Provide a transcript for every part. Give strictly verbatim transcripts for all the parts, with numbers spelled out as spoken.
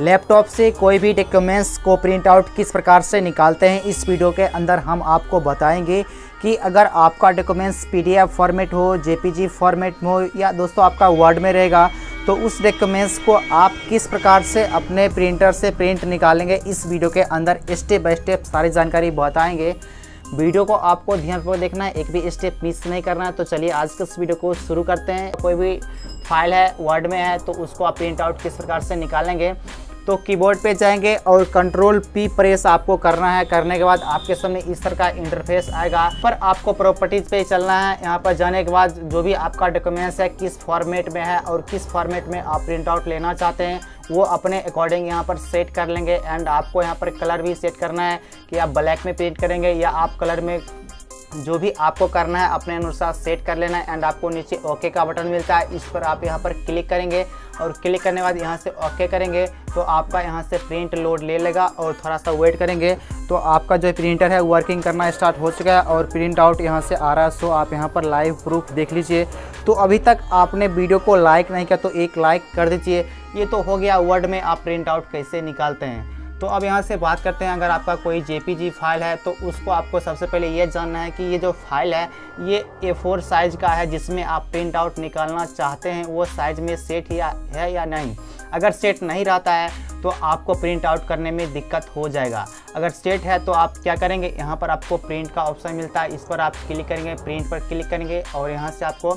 Laptop से कोई भी डॉक्यूमेंट्स को प्रिंट आउट किस प्रकार से निकालते हैं, इस वीडियो के अंदर हम आपको बताएंगे कि अगर आपका डॉक्यूमेंट्स पीडीएफ फॉर्मेट हो, जेपीजी फॉर्मेट हो या दोस्तों आपका वर्ड में रहेगा, तो उस डॉक्यूमेंट्स को आप किस प्रकार से अपने प्रिंटर से प्रिंट निकालेंगे। इस वीडियो के अंदर स्टेप बाय स्टेप सारी जानकारी बताएंगे। वीडियो को आपको ध्यानपूर्वक देखना है, एक भी स्टेप मिस नहीं करना है। तो चलिए आज के इस वीडियो को शुरू करते हैं। कोई भी फाइल है, वर्ड में है, तो उसको आप प्रिंट आउट किस प्रकार से निकालेंगे। तो कीबोर्ड पे जाएंगे और कंट्रोल पी प्रेस आपको करना है। करने के बाद आपके सामने इस तरह का इंटरफेस आएगा, पर आपको प्रॉपर्टीज पे चलना है। यहाँ पर जाने के बाद जो भी आपका डॉक्यूमेंट्स है किस फॉर्मेट में है और किस फॉर्मेट में आप प्रिंट आउट लेना चाहते हैं वो अपने अकॉर्डिंग यहाँ पर सेट कर लेंगे। एंड आपको यहाँ पर कलर भी सेट करना है कि आप ब्लैक में प्रिंट करेंगे या आप कलर में, जो भी आपको करना है अपने अनुसार सेट कर लेना है। एंड आपको नीचे ओके का बटन मिलता है, इस पर आप यहाँ पर क्लिक करेंगे और क्लिक करने के बाद यहाँ से ओके करेंगे तो आपका यहाँ से प्रिंट लोड ले लेगा और थोड़ा सा वेट करेंगे तो आपका जो प्रिंटर है वर्किंग करना स्टार्ट हो चुका है और प्रिंट आउट यहाँ से आ रहा है। सो आप यहाँ पर लाइव प्रूफ देख लीजिए। तो अभी तक आपने वीडियो को लाइक नहीं किया तो एक लाइक कर दीजिए। ये तो हो गया वर्ड में आप प्रिंट आउट कैसे निकालते हैं। तो अब यहाँ से बात करते हैं, अगर आपका कोई जेपीजी फाइल है तो उसको आपको सबसे पहले ये जानना है कि ये जो फाइल है ये ए फोर साइज़ का है जिसमें आप प्रिंट आउट निकालना चाहते हैं वो साइज़ में सेट या है या नहीं। अगर सेट नहीं रहता है तो आपको प्रिंट आउट करने में दिक्कत हो जाएगा। अगर सेट है तो आप क्या करेंगे, यहाँ पर आपको प्रिंट का ऑप्शन मिलता है, इस पर आप क्लिक करेंगे, प्रिंट पर क्लिक करेंगे और यहाँ से आपको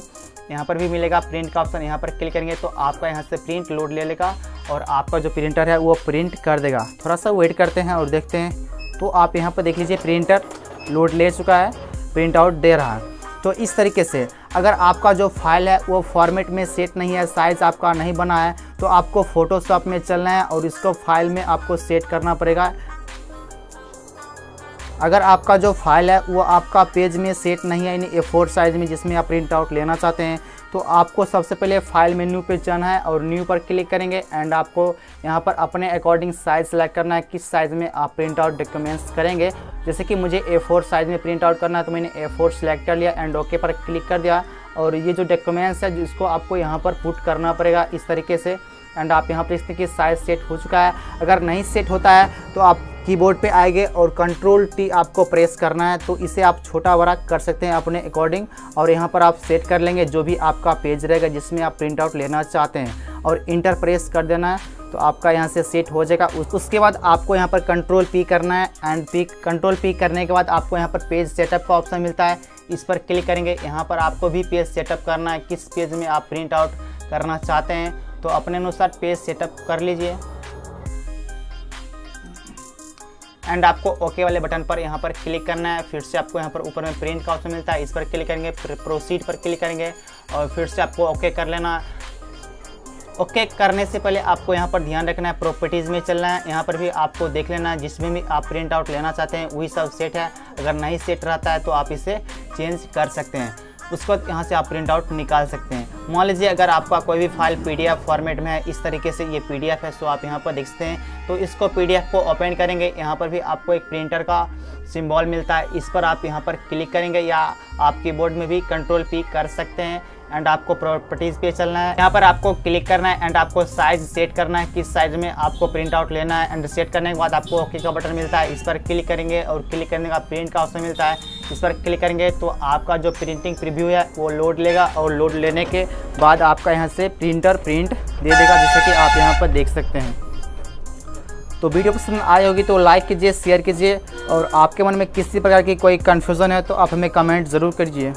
यहाँ पर भी मिलेगा प्रिंट का ऑप्शन, यहाँ पर क्लिक करेंगे तो आपका यहाँ से प्रिंट लोड ले लेगा और आपका जो प्रिंटर है वो प्रिंट कर देगा। थोड़ा सा वेट करते हैं और देखते हैं। तो आप यहाँ पर देख लीजिए प्रिंटर लोड ले चुका है, प्रिंट आउट दे रहा है। तो इस तरीके से अगर आपका जो फाइल है वो फॉर्मेट में सेट नहीं है, साइज़ आपका नहीं बना है, तो आपको फ़ोटोशॉप में चलना है और इसको फाइल में आपको सेट करना पड़ेगा। अगर आपका जो फाइल है वो आपका पेज में सेट नहीं है यानी ए फोर साइज़ में जिसमें आप प्रिंट आउट लेना चाहते हैं, तो आपको सबसे पहले फाइल मेन्यू पे जाना है और न्यू पर क्लिक करेंगे एंड आपको यहाँ पर अपने अकॉर्डिंग साइज़ सेलेक्ट करना है किस साइज़ में आप प्रिंट आउट डॉक्यूमेंट्स करेंगे। जैसे कि मुझे ए फोर साइज़ में प्रिंट आउट करना है तो मैंने ए फोर सेलेक्ट कर लिया एंड ओके पर क्लिक कर दिया। और ये जो डॉक्यूमेंट्स है जिसको आपको यहाँ पर पुट करना पड़ेगा इस तरीके से। एंड आप यहाँ पर इसकी साइज़ सेट हो चुका है। अगर नहीं सेट होता है तो आप कीबोर्ड पे आएंगे और कंट्रोल टी आपको प्रेस करना है। तो इसे आप छोटा बड़ा कर सकते हैं अपने अकॉर्डिंग और यहाँ पर आप सेट कर लेंगे जो भी आपका पेज रहेगा जिसमें आप प्रिंट आउट लेना चाहते हैं और इंटर प्रेस कर देना है तो आपका यहाँ से सेट हो जाएगा। उस, उसके बाद आपको यहाँ पर कंट्रोल पी करना है एंड पी कंट्रोल पी करने के बाद आपको यहाँ पर पेज सेटअप का ऑप्शन मिलता है, इस पर क्लिक करेंगे। यहाँ पर आपको भी पेज सेटअप करना है किस पेज में आप प्रिंट आउट करना चाहते हैं तो अपने अनुसार पेज सेटअप कर लीजिए। एंड आपको ओके वाले बटन पर यहाँ पर क्लिक करना है। फिर से आपको यहाँ पर ऊपर में प्रिंट का ऑप्शन मिलता है, इस पर क्लिक करेंगे, प्रोसीड पर क्लिक करेंगे और फिर से आपको ओके कर लेना। ओके करने से पहले आपको यहाँ पर ध्यान रखना है, प्रॉपर्टीज़ में चलना है, यहाँ पर भी आपको देख लेना है जिसमें भी आप प्रिंट आउट लेना चाहते हैं वही सब सेट है। अगर नहीं सेट रहता है तो आप इसे चेंज कर सकते हैं, उसके बाद यहाँ से आप प्रिंट आउट निकाल सकते हैं। मान लीजिए अगर आपका कोई भी फाइल पीडीएफ फॉर्मेट में है, इस तरीके से ये पीडीएफ है सो आप यहाँ पर देख सकते हैं। तो इसको पीडीएफ को ओपन करेंगे, यहाँ पर भी आपको एक प्रिंटर का सिंबल मिलता है, इस पर आप यहाँ पर क्लिक करेंगे या आप कीबोर्ड में भी कंट्रोल पी कर सकते हैं। एंड आपको प्रॉपर्टीज़ पे चलना है, यहाँ पर आपको क्लिक करना है एंड आपको साइज़ सेट करना है किस साइज़ में आपको प्रिंट आउट लेना है। एंड सेट करने के बाद आपको ओके का बटन मिलता है, इस पर क्लिक करेंगे और क्लिक करने का प्रिंट का ऑप्शन मिलता है, इस पर क्लिक करेंगे तो आपका जो प्रिंटिंग प्रीव्यू है वो लोड लेगा और लोड लेने के बाद आपका यहाँ से प्रिंटर प्रिंट दे देगा जैसे कि आप यहाँ पर देख सकते हैं। तो वीडियो पसंद आई होगी तो लाइक कीजिए, शेयर कीजिए और आपके मन में किसी प्रकार की कोई कन्फ्यूज़न है तो आप हमें कमेंट ज़रूर करिए।